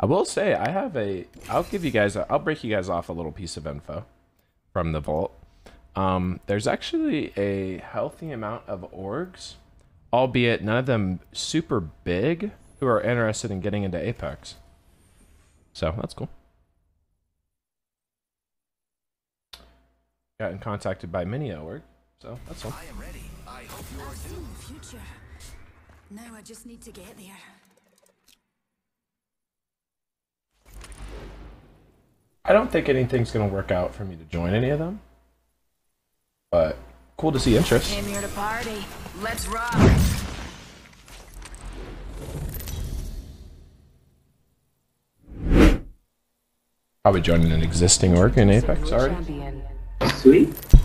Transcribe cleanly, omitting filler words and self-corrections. I will say I have a, I'll break you guys off a little piece of info from the vault. There's actually a healthy amount of orgs, albeit none of them super big, who are interested in getting into Apex. So that's cool. Gotten contacted by many at work, so that's all. I am ready. I hope you are too. Future. Now I just need to get there. I don't think anything's gonna work out for me to join any of them, but cool to see interest. Came here to party. Let's rock. Probably joining an existing org in Apex already. Sweet.